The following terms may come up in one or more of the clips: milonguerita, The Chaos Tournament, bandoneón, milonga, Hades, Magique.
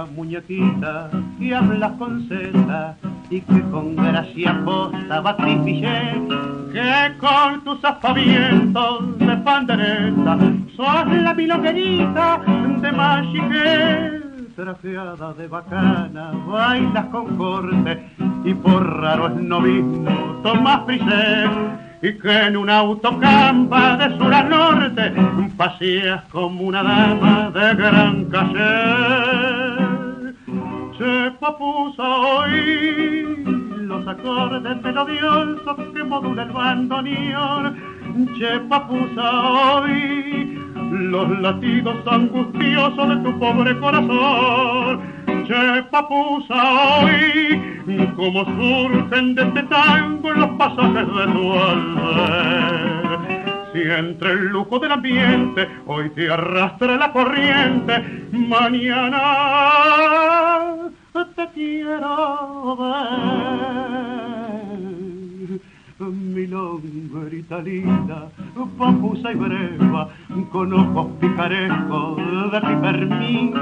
linda muñequita, que hablas con zeta y que con gracia posta batís billete, que con tus aspavientos de pandereta sos la milonguerita de Magique. Trajeada de bacana, bailas con corte y por raros novismos tomás frisés, y que en una autocampa de sur a norte paseas como una dama de gran caché. Se papusa hoy los acordes melodiosos que modula el bandoneón. Che papusa hoy los latidos angustiosos de tu pobre corazón. Che papusa hoy como surgen de este tango los pasajes de tu alma. Si entre el lujo del ambiente hoy te arrastra la corriente, mañana te quiero ver. Milonguerita linda, papusa y breva, con ojos picarescos de pipermín,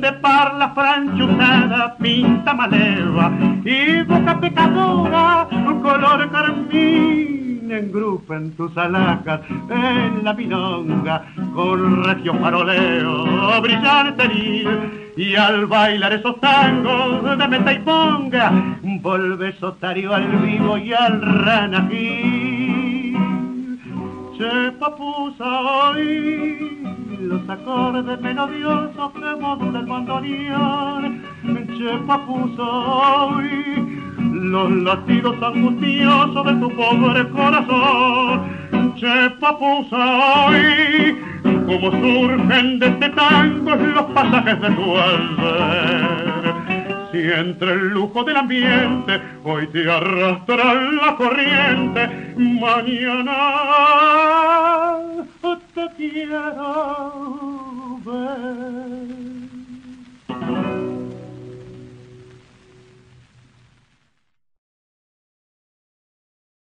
de parla franchuzada, pinta maleva y boca pecadora, color carmín. Engrupen tus alhajas en la milonga con regio faroleo brillanteril, y al bailar esos tangos de meta y ponga volvés otario al vivo y al ranají. Se papusa hoy los acordes melodiosos que modula el bandoneón. Se papusa hoy los latidos angustiosos de tu pobre corazón. Se papusa hoy como surgen de este tango los pasajes de tu alma. Si entre el lujo del ambiente hoy te arrastra la corriente, mañana te quiero ver.